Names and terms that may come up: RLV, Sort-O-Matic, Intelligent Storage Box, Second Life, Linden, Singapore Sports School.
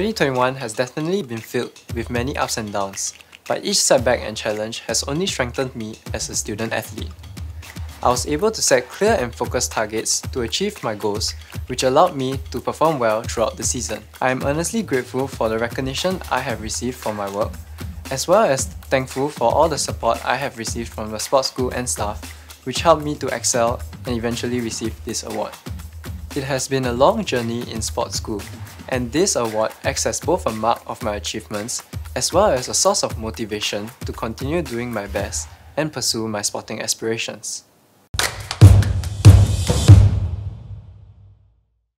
2021 has definitely been filled with many ups and downs, but each setback and challenge has only strengthened me as a student athlete. I was able to set clear and focused targets to achieve my goals, which allowed me to perform well throughout the season. I am earnestly grateful for the recognition I have received for my work, as well as thankful for all the support I have received from the sports school and staff, which helped me to excel and eventually receive this award. It has been a long journey in sports school, and this award acts as both a mark of my achievements, as well as a source of motivation to continue doing my best and pursue my sporting aspirations.